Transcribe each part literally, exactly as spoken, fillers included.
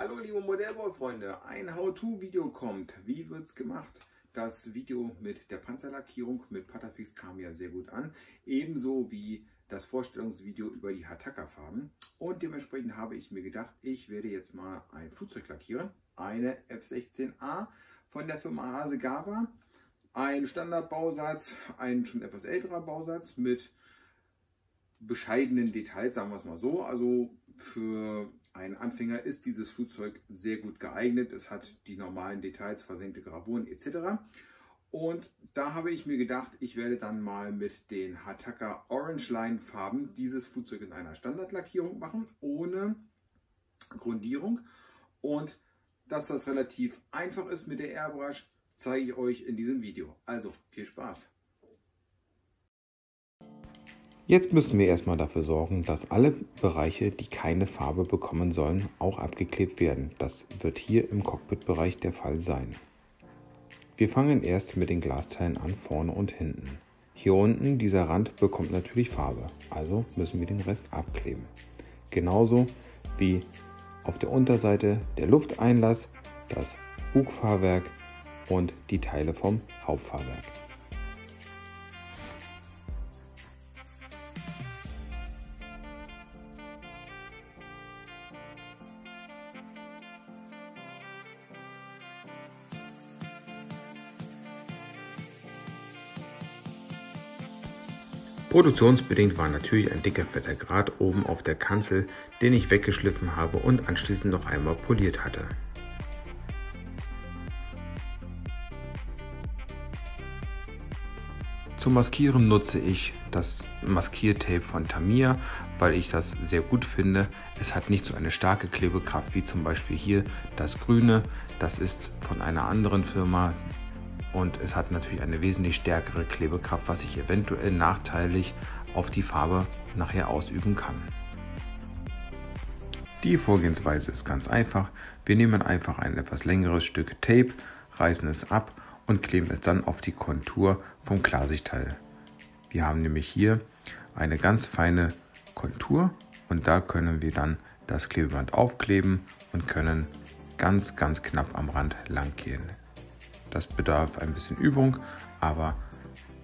Hallo liebe Modellbaufreunde, ein How-To-Video kommt. Wie wird's gemacht? Das Video mit der Panzerlackierung mit Patafix kam ja sehr gut an, ebenso wie das Vorstellungsvideo über die Hataka-Farben. Und dementsprechend habe ich mir gedacht, ich werde jetzt mal ein Flugzeug lackieren. Eine F sechzehn A von der Firma Hasegawa. Ein Standardbausatz, ein schon etwas älterer Bausatz mit bescheidenen Details, sagen wir es mal so. Also für ein Anfänger ist dieses Flugzeug sehr gut geeignet. Es hat die normalen Details, versenkte Gravuren et cetera. Und da habe ich mir gedacht, ich werde dann mal mit den Hataka Orange Line Farben dieses Flugzeug in einer Standardlackierung machen, ohne Grundierung. Und dass das relativ einfach ist mit der Airbrush, zeige ich euch in diesem Video. Also viel Spaß! Jetzt müssen wir erstmal dafür sorgen, dass alle Bereiche, die keine Farbe bekommen sollen, auch abgeklebt werden. Das wird hier im Cockpit-Bereich der Fall sein. Wir fangen erst mit den Glasteilen an, vorne und hinten. Hier unten, dieser Rand bekommt natürlich Farbe, also müssen wir den Rest abkleben. Genauso wie auf der Unterseite der Lufteinlass, das Bugfahrwerk und die Teile vom Hauptfahrwerk. Produktionsbedingt war natürlich ein dicker fetter Grat oben auf der Kanzel, den ich weggeschliffen habe und anschließend noch einmal poliert hatte. Zum Maskieren nutze ich das Maskiertape von Tamiya, weil ich das sehr gut finde. Es hat nicht so eine starke Klebekraft wie zum Beispiel hier das Grüne. Das ist von einer anderen Firma. Und es hat natürlich eine wesentlich stärkere Klebekraft, was sich eventuell nachteilig auf die Farbe nachher ausüben kann. Die Vorgehensweise ist ganz einfach. Wir nehmen einfach ein etwas längeres Stück Tape, reißen es ab und kleben es dann auf die Kontur vom Klarsichtteil. Wir haben nämlich hier eine ganz feine Kontur und da können wir dann das Klebeband aufkleben und können ganz, ganz knapp am Rand lang gehen. Das bedarf ein bisschen Übung, aber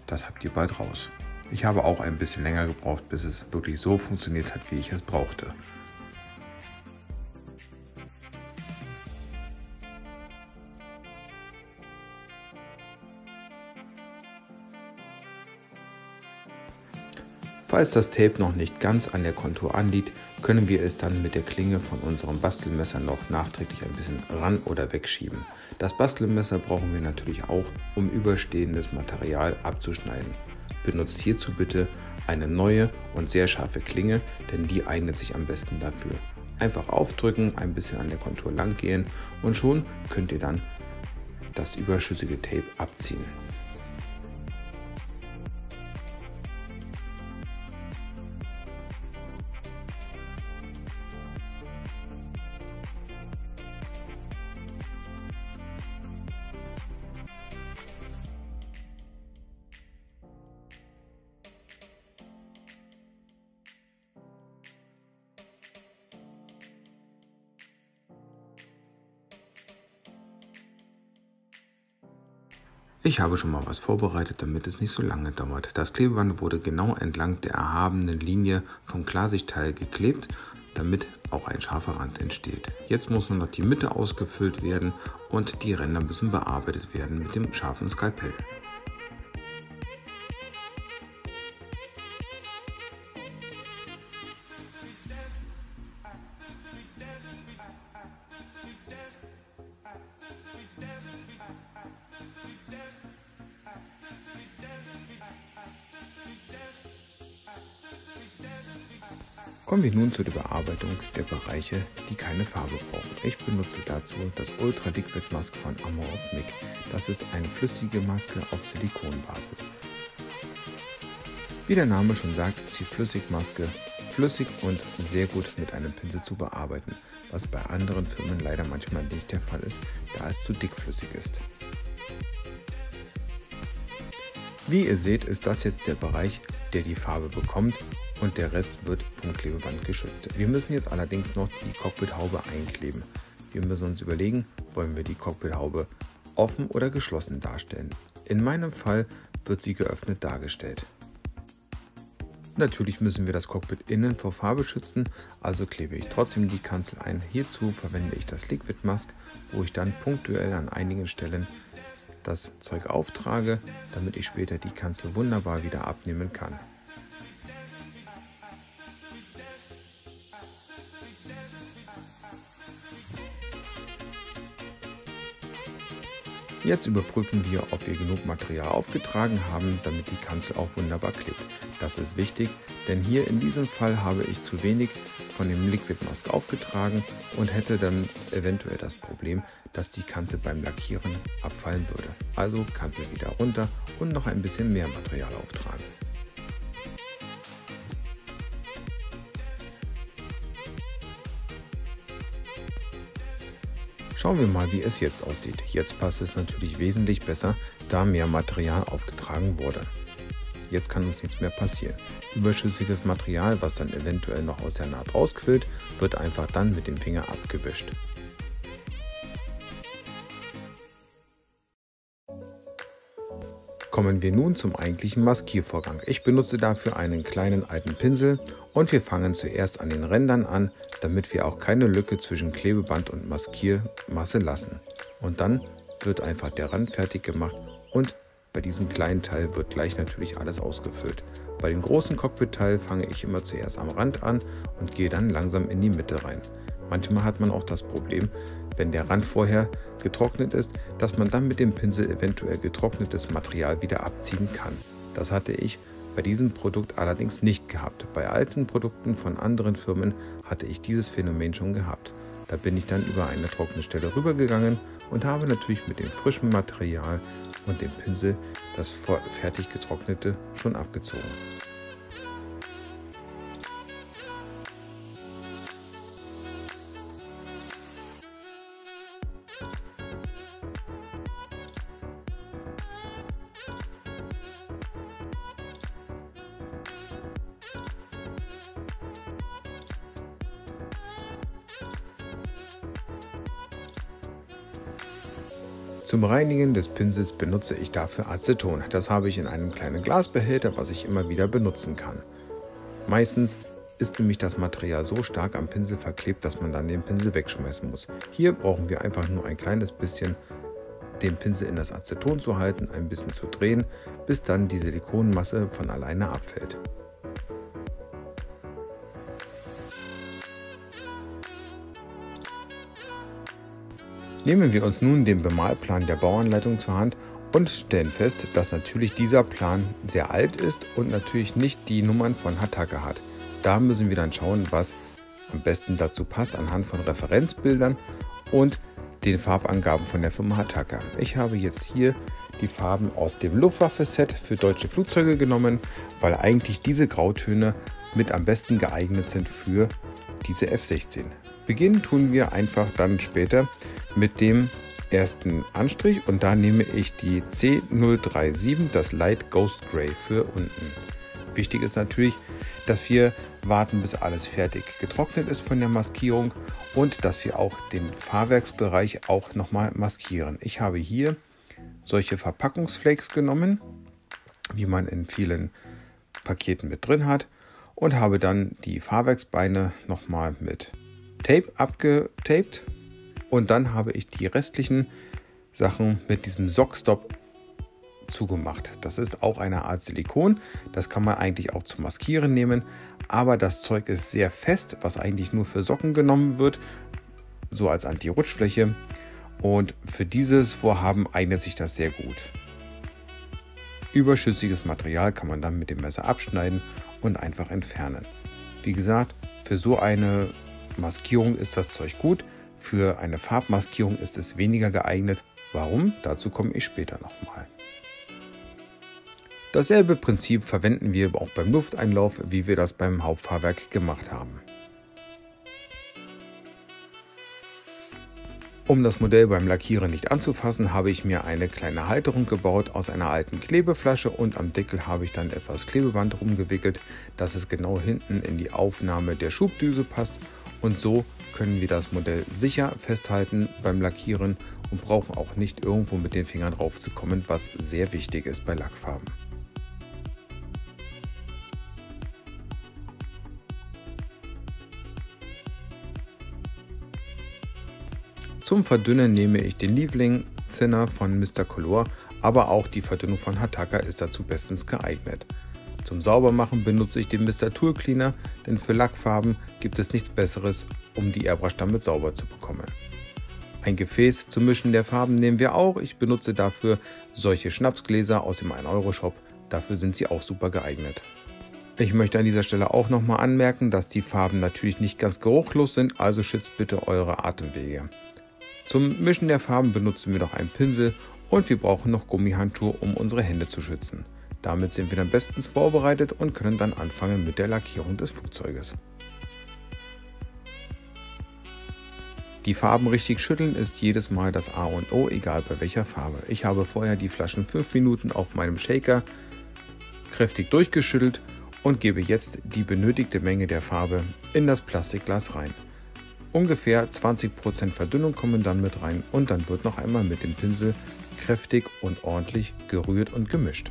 das habt ihr bald raus. Ich habe auch ein bisschen länger gebraucht, bis es wirklich so funktioniert hat, wie ich es brauchte. Falls das Tape noch nicht ganz an der Kontur anliegt, können wir es dann mit der Klinge von unserem Bastelmesser noch nachträglich ein bisschen ran oder wegschieben. Das Bastelmesser brauchen wir natürlich auch, um überstehendes Material abzuschneiden. Benutzt hierzu bitte eine neue und sehr scharfe Klinge, denn die eignet sich am besten dafür. Einfach aufdrücken, ein bisschen an der Kontur lang gehen und schon könnt ihr dann das überschüssige Tape abziehen. Ich habe schon mal was vorbereitet, damit es nicht so lange dauert. Das Klebeband wurde genau entlang der erhabenen Linie vom Klarsichtteil geklebt, damit auch ein scharfer Rand entsteht. Jetzt muss nur noch die Mitte ausgefüllt werden und die Ränder müssen bearbeitet werden mit dem scharfen Skalpell. Kommen wir nun zu der Bearbeitung der Bereiche, die keine Farbe brauchen. Ich benutze dazu das Ultra Dick Wet Mask von AMMO MIG. Das ist eine flüssige Maske auf Silikonbasis. Wie der Name schon sagt, ist die Flüssigmaske flüssig und sehr gut mit einem Pinsel zu bearbeiten, was bei anderen Firmen leider manchmal nicht der Fall ist, da es zu dickflüssig ist. Wie ihr seht, ist das jetzt der Bereich, der die Farbe bekommt und der Rest wird vom Klebeband geschützt. Wir müssen jetzt allerdings noch die Cockpithaube einkleben. wie müssen wir uns überlegen, wollen wir die Cockpithaube offen oder geschlossen darstellen. In meinem Fall wird sie geöffnet dargestellt. Natürlich müssen wir das Cockpit innen vor Farbe schützen, also klebe ich trotzdem die Kanzel ein. Hierzu verwende ich das Liquid-Mask, wo ich dann punktuell an einigen Stellen das Zeug auftrage, damit ich später die Kanzel wunderbar wieder abnehmen kann. Jetzt überprüfen wir, ob wir genug Material aufgetragen haben, damit die Kanzel auch wunderbar klebt. Das ist wichtig, denn hier in diesem Fall habe ich zu wenig von dem Liquid Mask aufgetragen und hätte dann eventuell das Problem, dass die Kanzel beim Lackieren abfallen würde. Also Kanzel wieder runter und noch ein bisschen mehr Material auftragen. Schauen wir mal, wie es jetzt aussieht. Jetzt passt es natürlich wesentlich besser, da mehr Material aufgetragen wurde. Jetzt kann uns nichts mehr passieren. Überschüssiges Material, was dann eventuell noch aus der Naht rausquillt, wird einfach dann mit dem Finger abgewischt. Kommen wir nun zum eigentlichen Maskiervorgang. Ich benutze dafür einen kleinen alten Pinsel und wir fangen zuerst an den Rändern an, damit wir auch keine Lücke zwischen Klebeband und Maskiermasse lassen. Und dann wird einfach der Rand fertig gemacht und bei diesem kleinen Teil wird gleich natürlich alles ausgefüllt. Bei dem großen Cockpit-Teil fange ich immer zuerst am Rand an und gehe dann langsam in die Mitte rein. Manchmal hat man auch das Problem, wenn der Rand vorher getrocknet ist, dass man dann mit dem Pinsel eventuell getrocknetes Material wieder abziehen kann. Das hatte ich bei diesem Produkt allerdings nicht gehabt. Bei alten Produkten von anderen Firmen hatte ich dieses Phänomen schon gehabt. Da bin ich dann über eine trockene Stelle rübergegangen und habe natürlich mit dem frischen Material und dem Pinsel das fertig getrocknete schon abgezogen. Zum Reinigen des Pinsels benutze ich dafür Aceton. Das habe ich in einem kleinen Glasbehälter, was ich immer wieder benutzen kann. Meistens ist nämlich das Material so stark am Pinsel verklebt, dass man dann den Pinsel wegschmeißen muss. Hier brauchen wir einfach nur ein kleines bisschen, den Pinsel in das Aceton zu halten, ein bisschen zu drehen, bis dann die Silikonmasse von alleine abfällt. Nehmen wir uns nun den Bemalplan der Bauanleitung zur Hand und stellen fest, dass natürlich dieser Plan sehr alt ist und natürlich nicht die Nummern von Hataka hat. Da müssen wir dann schauen, was am besten dazu passt anhand von Referenzbildern und den Farbangaben von der Firma Hataka. Ich habe jetzt hier die Farben aus dem Luftwaffe-Set für deutsche Flugzeuge genommen, weil eigentlich diese Grautöne mit am besten geeignet sind für diese F sechzehn. Beginnen tun wir einfach dann später mit dem ersten Anstrich und da nehme ich die C null drei sieben, das Light Ghost Grey für unten. Wichtig ist natürlich, dass wir warten, bis alles fertig getrocknet ist von der Maskierung und dass wir auch den Fahrwerksbereich auch nochmal maskieren. Ich habe hier solche Verpackungsflakes genommen, wie man in vielen Paketen mit drin hat und habe dann die Fahrwerksbeine nochmal mit Tape abgetaped und dann habe ich die restlichen Sachen mit diesem Sockstop zugemacht. Das ist auch eine Art Silikon, das kann man eigentlich auch zum Maskieren nehmen, aber das Zeug ist sehr fest, was eigentlich nur für Socken genommen wird, so als Anti-Rutschfläche und für dieses Vorhaben eignet sich das sehr gut. Überschüssiges Material kann man dann mit dem Messer abschneiden und einfach entfernen. Wie gesagt, für so eine Maskierung ist das Zeug gut, für eine Farbmaskierung ist es weniger geeignet. Warum? Dazu komme ich später nochmal. Dasselbe Prinzip verwenden wir auch beim Lufteinlauf, wie wir das beim Hauptfahrwerk gemacht haben. Um das Modell beim Lackieren nicht anzufassen, habe ich mir eine kleine Halterung gebaut aus einer alten Klebeflasche und am Deckel habe ich dann etwas Klebeband rumgewickelt, dass es genau hinten in die Aufnahme der Schubdüse passt. und so können wir das Modell sicher festhalten beim Lackieren und brauchen auch nicht irgendwo mit den Fingern raufzukommen, was sehr wichtig ist bei Lackfarben. Zum Verdünnen nehme ich den Liebling Thinner von Mister Color, aber auch die Verdünnung von Hataka ist dazu bestens geeignet. Zum Saubermachen benutze ich den Mister Tool Cleaner, denn für Lackfarben gibt es nichts Besseres, um die Airbrush damit sauber zu bekommen. Ein Gefäß zum Mischen der Farben nehmen wir auch, ich benutze dafür solche Schnapsgläser aus dem ein Euro Shop, dafür sind sie auch super geeignet. Ich möchte an dieser Stelle auch nochmal anmerken, dass die Farben natürlich nicht ganz geruchlos sind, also schützt bitte eure Atemwege. Zum Mischen der Farben benutzen wir noch einen Pinsel und wir brauchen noch Gummihandschuhe, um unsere Hände zu schützen. Damit sind wir dann bestens vorbereitet und können dann anfangen mit der Lackierung des Flugzeuges. Die Farben richtig schütteln ist jedes Mal das A und O, egal bei welcher Farbe. Ich habe vorher die Flaschen fünf Minuten auf meinem Shaker kräftig durchgeschüttelt und gebe jetzt die benötigte Menge der Farbe in das Plastikglas rein. Ungefähr zwanzig Prozent Verdünnung kommen dann mit rein und dann wird noch einmal mit dem Pinsel kräftig und ordentlich gerührt und gemischt.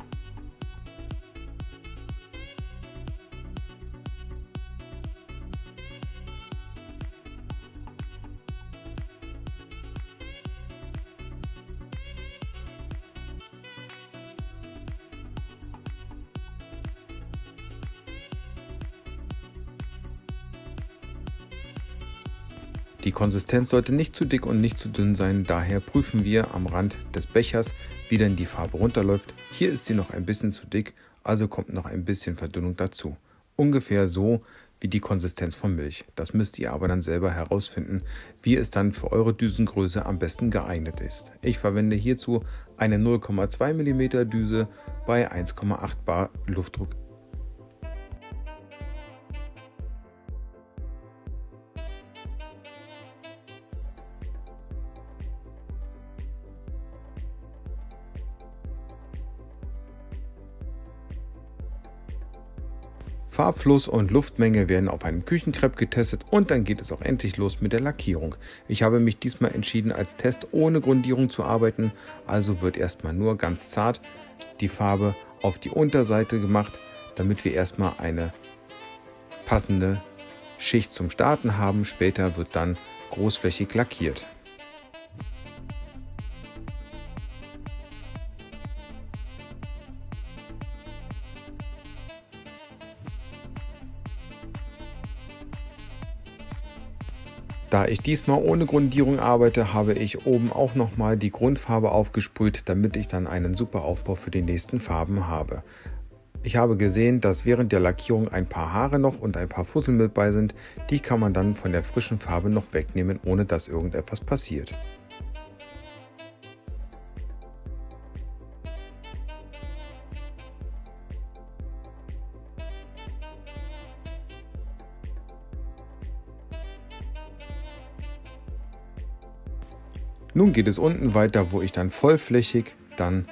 Die Konsistenz sollte nicht zu dick und nicht zu dünn sein, daher prüfen wir am Rand des Bechers, wie denn die Farbe runterläuft. Hier ist sie noch ein bisschen zu dick, also kommt noch ein bisschen Verdünnung dazu. Ungefähr so wie die Konsistenz von Milch. Das müsst ihr aber dann selber herausfinden, wie es dann für eure Düsengröße am besten geeignet ist. Ich verwende hierzu eine null Komma zwei Millimeter Düse bei eins Komma acht Bar Luftdruck. Farbfluss und Luftmenge werden auf einem Küchenkrepp getestet und dann geht es auch endlich los mit der Lackierung. Ich habe mich diesmal entschieden, als Test ohne Grundierung zu arbeiten, also wird erstmal nur ganz zart die Farbe auf die Unterseite gemacht, damit wir erstmal eine passende Schicht zum Starten haben. Später wird dann großflächig lackiert. Da ich diesmal ohne Grundierung arbeite, habe ich oben auch nochmal die Grundfarbe aufgesprüht, damit ich dann einen super Aufbau für die nächsten Farben habe. Ich habe gesehen, dass während der Lackierung ein paar Haare noch und ein paar Fussel mit bei sind. Die kann man dann von der frischen Farbe noch wegnehmen, ohne dass irgendetwas passiert. Nun geht es unten weiter, wo ich dann vollflächig dann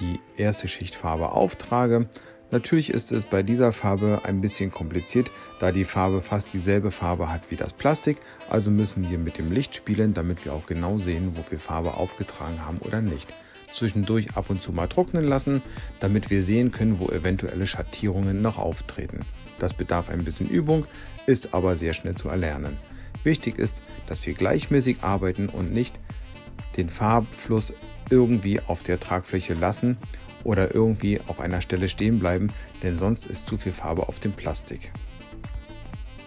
die erste Schicht Farbe auftrage. Natürlich ist es bei dieser Farbe ein bisschen kompliziert, da die Farbe fast dieselbe Farbe hat wie das Plastik. Also müssen wir mit dem Licht spielen, damit wir auch genau sehen, wo wir Farbe aufgetragen haben oder nicht. Zwischendurch ab und zu mal trocknen lassen, damit wir sehen können, wo eventuelle Schattierungen noch auftreten. Das bedarf ein bisschen Übung, ist aber sehr schnell zu erlernen. Wichtig ist, dass wir gleichmäßig arbeiten und nicht den Farbfluss irgendwie auf der Tragfläche lassen oder irgendwie auf einer Stelle stehen bleiben, denn sonst ist zu viel Farbe auf dem Plastik.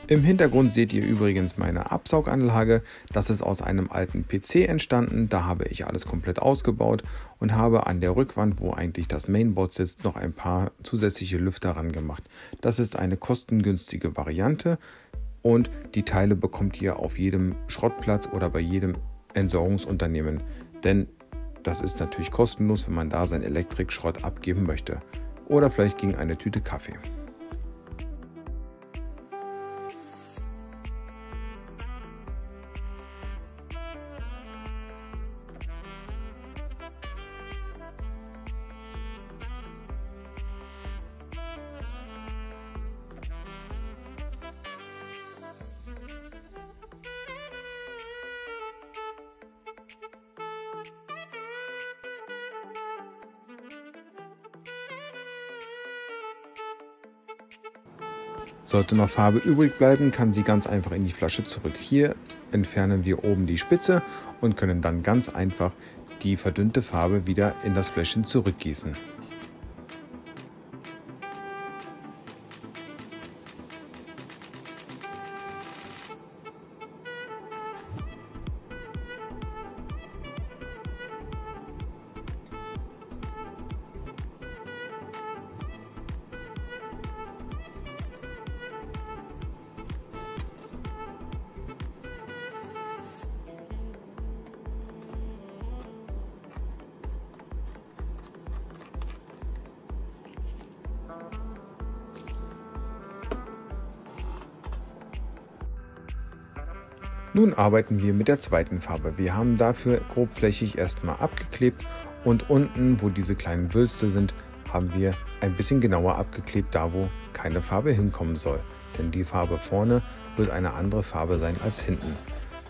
Im Hintergrund seht ihr übrigens meine Absauganlage. Das ist aus einem alten P C entstanden, da habe ich alles komplett ausgebaut und habe an der Rückwand, wo eigentlich das Mainboard sitzt, noch ein paar zusätzliche Lüfter ran gemacht. Das ist eine kostengünstige Variante und die Teile bekommt ihr auf jedem Schrottplatz oder bei jedem Entsorgungsunternehmen, denn das ist natürlich kostenlos, wenn man da seinen Elektrikschrott abgeben möchte oder vielleicht gegen eine Tüte Kaffee. Sollte noch Farbe übrig bleiben, kann sie ganz einfach in die Flasche zurück. Hier entfernen wir oben die Spitze und können dann ganz einfach die verdünnte Farbe wieder in das Fläschchen zurückgießen. Nun arbeiten wir mit der zweiten Farbe. Wir haben dafür grobflächig erstmal abgeklebt und unten, wo diese kleinen Wülste sind, haben wir ein bisschen genauer abgeklebt, da wo keine Farbe hinkommen soll. Denn die Farbe vorne wird eine andere Farbe sein als hinten.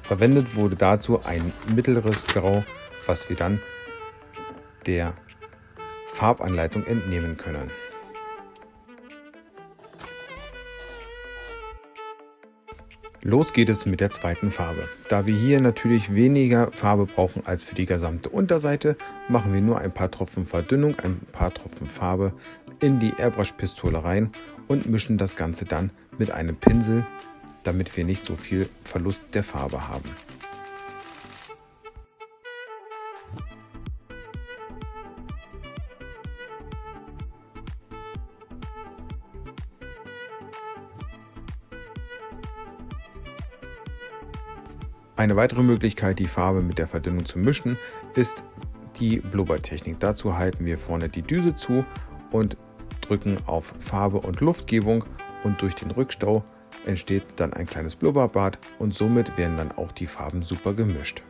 Verwendet wurde dazu ein mittleres Grau, was wir dann der Farbanleitung entnehmen können. Los geht es mit der zweiten Farbe. Da wir hier natürlich weniger Farbe brauchen als für die gesamte Unterseite, machen wir nur ein paar Tropfen Verdünnung, ein paar Tropfen Farbe in die Airbrush-Pistole rein und mischen das Ganze dann mit einem Pinsel, damit wir nicht so viel Verlust der Farbe haben. Eine weitere Möglichkeit, die Farbe mit der Verdünnung zu mischen, ist die Blubbertechnik. Dazu halten wir vorne die Düse zu und drücken auf Farbe und Luftgebung, und durch den Rückstau entsteht dann ein kleines Blubberbad und somit werden dann auch die Farben super gemischt.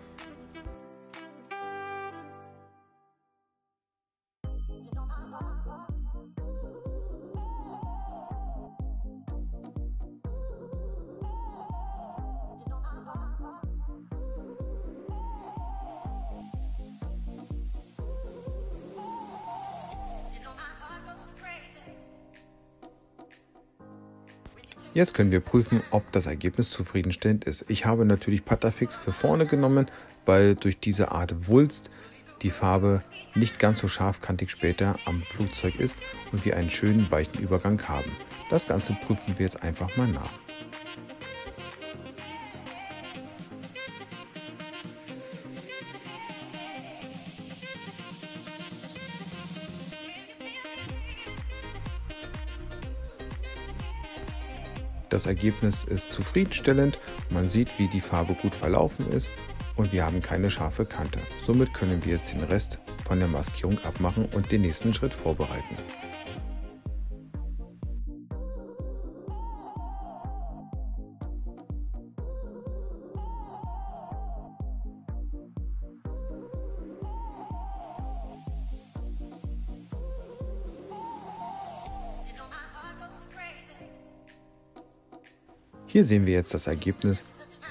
Jetzt können wir prüfen, ob das Ergebnis zufriedenstellend ist. Ich habe natürlich Patafix für vorne genommen, weil durch diese Art Wulst die Farbe nicht ganz so scharfkantig später am Flugzeug ist und wir einen schönen weichen Übergang haben. Das Ganze prüfen wir jetzt einfach mal nach. Das Ergebnis ist zufriedenstellend, man sieht, wie die Farbe gut verlaufen ist und wir haben keine scharfe Kante. Somit können wir jetzt den Rest von der Maskierung abmachen und den nächsten Schritt vorbereiten. Hier sehen wir jetzt das Ergebnis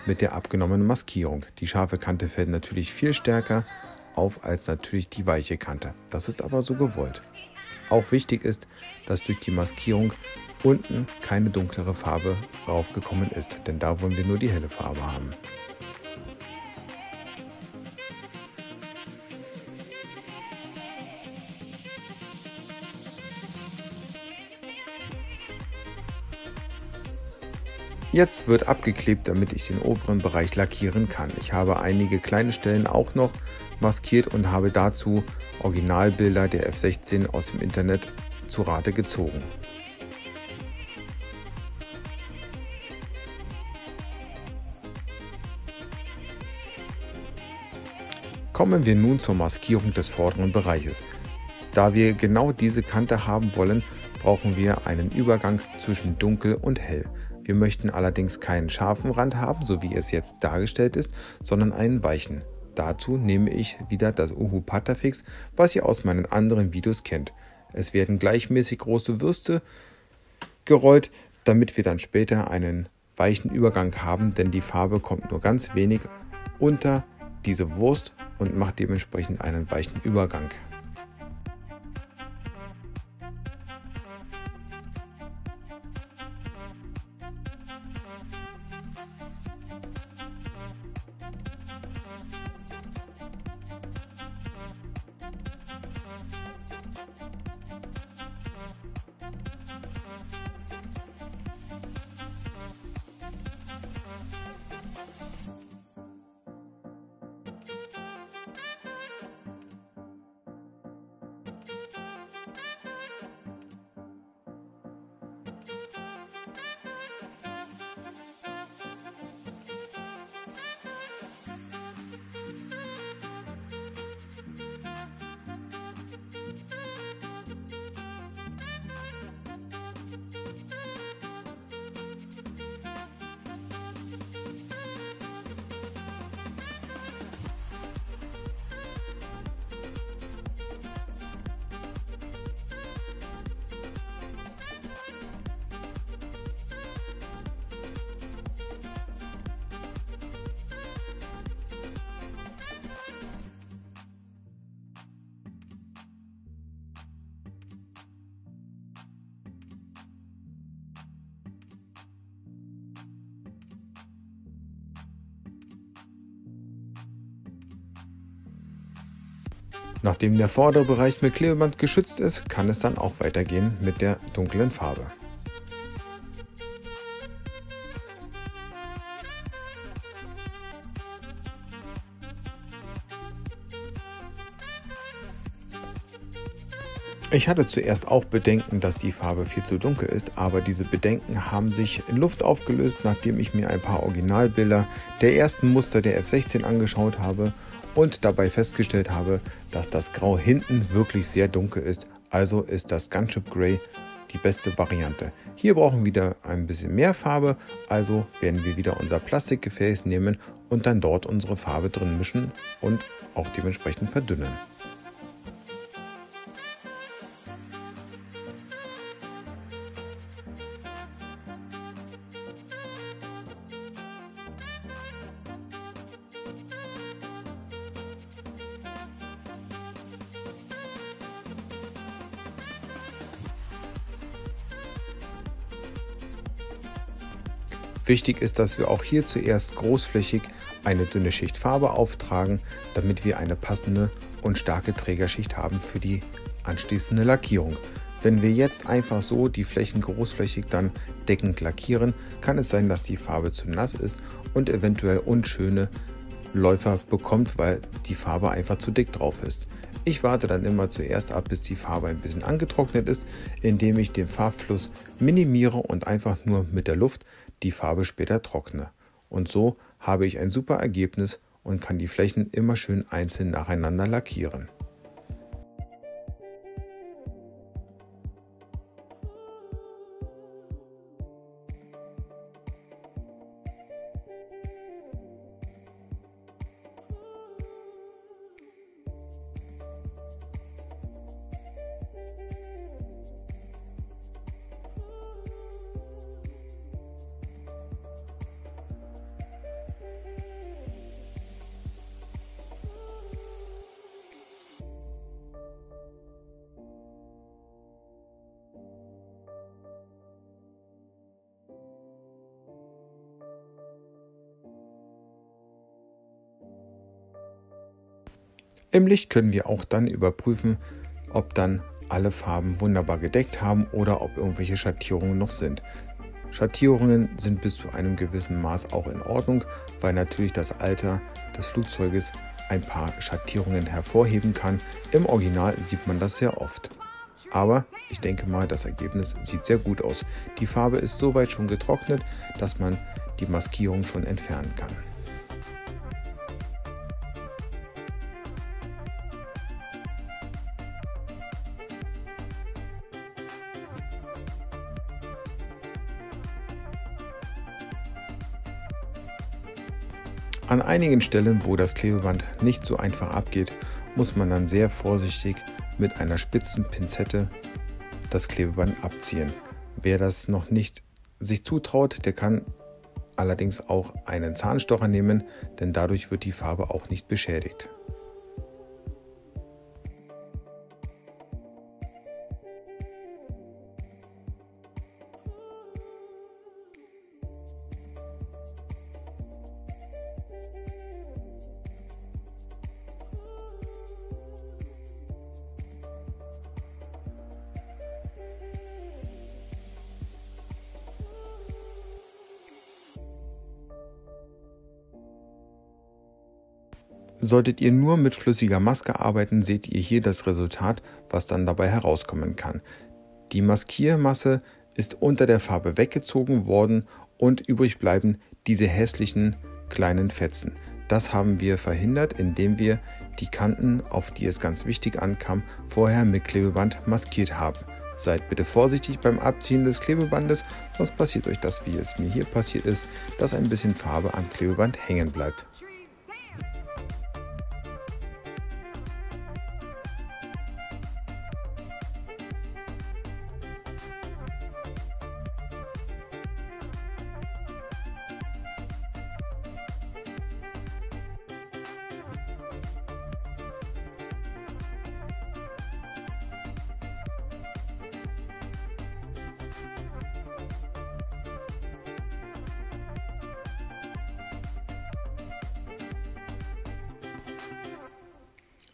mit der abgenommenen Maskierung. Die scharfe Kante fällt natürlich viel stärker auf als natürlich die weiche Kante. Das ist aber so gewollt. Auch wichtig ist, dass durch die Maskierung unten keine dunklere Farbe raufgekommen ist, denn da wollen wir nur die helle Farbe haben. Jetzt wird abgeklebt, damit ich den oberen Bereich lackieren kann. Ich habe einige kleine Stellen auch noch maskiert und habe dazu Originalbilder der F sechzehn aus dem Internet zu Rate gezogen. Kommen wir nun zur Maskierung des vorderen Bereiches. Da wir genau diese Kante haben wollen, brauchen wir einen Übergang zwischen dunkel und hell. Wir möchten allerdings keinen scharfen Rand haben, so wie es jetzt dargestellt ist, sondern einen weichen. Dazu nehme ich wieder das Uhu Patafix, was ihr aus meinen anderen Videos kennt. Es werden gleichmäßig große Würste gerollt, damit wir dann später einen weichen Übergang haben, denn die Farbe kommt nur ganz wenig unter diese Wurst und macht dementsprechend einen weichen Übergang. Nachdem der vordere Bereich mit Klebeband geschützt ist, kann es dann auch weitergehen mit der dunklen Farbe. Ich hatte zuerst auch Bedenken, dass die Farbe viel zu dunkel ist, aber diese Bedenken haben sich in Luft aufgelöst, nachdem ich mir ein paar Originalbilder der ersten Muster der F sechzehn angeschaut habe und dabei festgestellt habe, dass das Grau hinten wirklich sehr dunkel ist, also ist das Gunship Grey die beste Variante. Hier brauchen wir wieder ein bisschen mehr Farbe, also werden wir wieder unser Plastikgefäß nehmen und dann dort unsere Farbe drin mischen und auch dementsprechend verdünnen. Wichtig ist, dass wir auch hier zuerst großflächig eine dünne Schicht Farbe auftragen, damit wir eine passende und starke Trägerschicht haben für die anschließende Lackierung. Wenn wir jetzt einfach so die Flächen großflächig dann deckend lackieren, kann es sein, dass die Farbe zu nass ist und eventuell unschöne Läufer bekommt, weil die Farbe einfach zu dick drauf ist. Ich warte dann immer zuerst ab, bis die Farbe ein bisschen angetrocknet ist, indem ich den Farbfluss minimiere und einfach nur mit der Luft die Farbe später trockne. Und so habe ich ein super Ergebnis und kann die Flächen immer schön einzeln nacheinander lackieren. Im Licht können wir auch dann überprüfen, ob dann alle Farben wunderbar gedeckt haben oder ob irgendwelche Schattierungen noch sind. Schattierungen sind bis zu einem gewissen Maß auch in Ordnung, weil natürlich das Alter des Flugzeuges ein paar Schattierungen hervorheben kann. Im Original sieht man das sehr oft. Aber ich denke mal, das Ergebnis sieht sehr gut aus. Die Farbe ist soweit schon getrocknet, dass man die Maskierung schon entfernen kann. An einigen Stellen, wo das Klebeband nicht so einfach abgeht, muss man dann sehr vorsichtig mit einer spitzen Pinzette das Klebeband abziehen. Wer das noch nicht sich zutraut, der kann allerdings auch einen Zahnstocher nehmen, denn dadurch wird die Farbe auch nicht beschädigt. Solltet ihr nur mit flüssiger Maske arbeiten, seht ihr hier das Resultat, was dann dabei herauskommen kann. Die Maskiermasse ist unter der Farbe weggezogen worden und übrig bleiben diese hässlichen kleinen Fetzen. Das haben wir verhindert, indem wir die Kanten, auf die es ganz wichtig ankam, vorher mit Klebeband maskiert haben. Seid bitte vorsichtig beim Abziehen des Klebebandes, sonst passiert euch das, wie es mir hier passiert ist, dass ein bisschen Farbe am Klebeband hängen bleibt.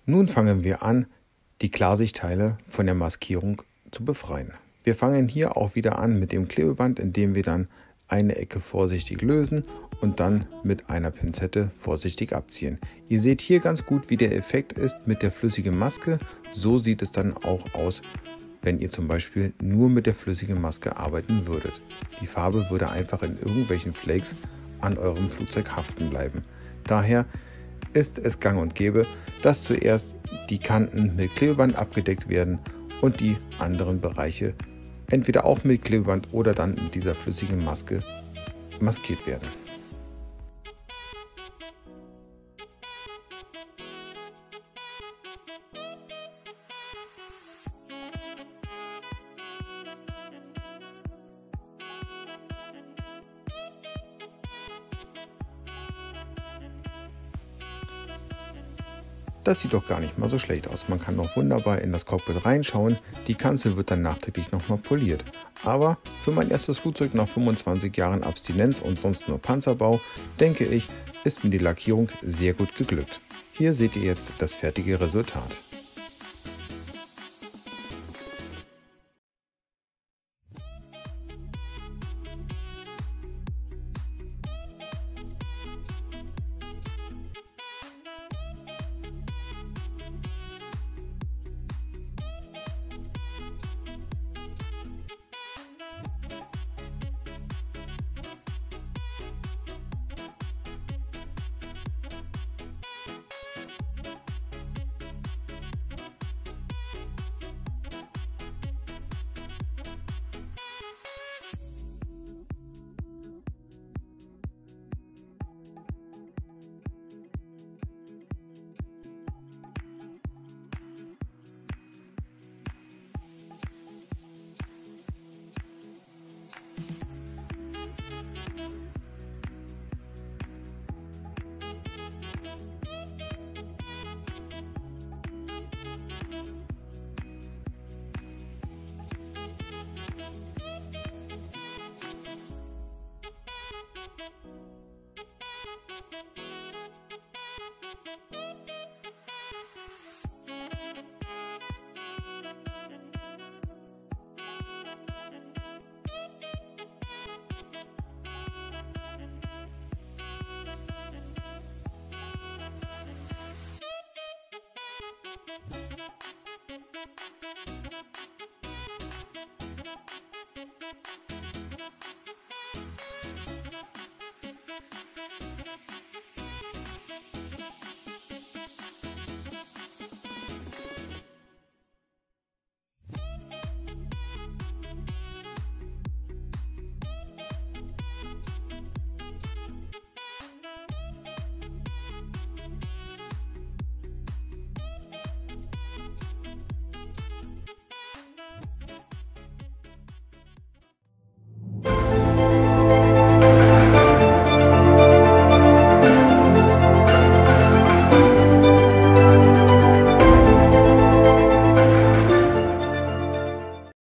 Nun fangen wir an, die Klarsichtteile von der Maskierung zu befreien. Wir fangen hier auch wieder an mit dem Klebeband, indem wir dann eine Ecke vorsichtig lösen und dann mit einer Pinzette vorsichtig abziehen. Ihr seht hier ganz gut, wie der Effekt ist mit der flüssigen Maske. So sieht es dann auch aus, wenn ihr zum Beispiel nur mit der flüssigen Maske arbeiten würdet. Die Farbe würde einfach in irgendwelchen Flakes an eurem Flugzeug haften bleiben. Daher ist es gang und gäbe, dass zuerst die Kanten mit Klebeband abgedeckt werden und die anderen Bereiche entweder auch mit Klebeband oder dann mit dieser flüssigen Maske maskiert werden. Das sieht doch gar nicht mal so schlecht aus. Man kann noch wunderbar in das Cockpit reinschauen. Die Kanzel wird dann nachträglich nochmal poliert. Aber für mein erstes Flugzeug nach fünfundzwanzig Jahren Abstinenz und sonst nur Panzerbau, denke ich, ist mir die Lackierung sehr gut geglückt. Hier seht ihr jetzt das fertige Resultat.